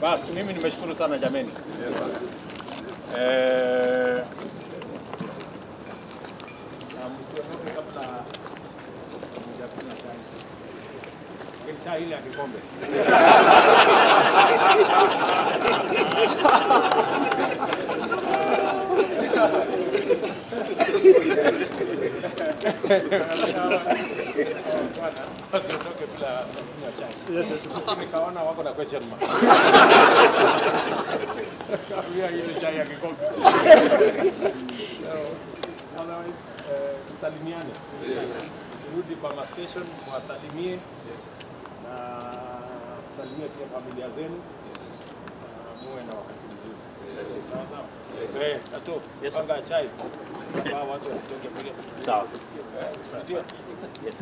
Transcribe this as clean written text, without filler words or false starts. Basi mimi nimeshukuru sana jameni. Nikaona wako na question mark. Kawia ile chai ya kikombe. Otherwise, tusalimiane. Rudi kwa station mwasalimie. Na tusalimie pia familia zenu. Muwe na wakati mzuri. Sawa. Panga chai. Watu wasitoke bila. Sawa.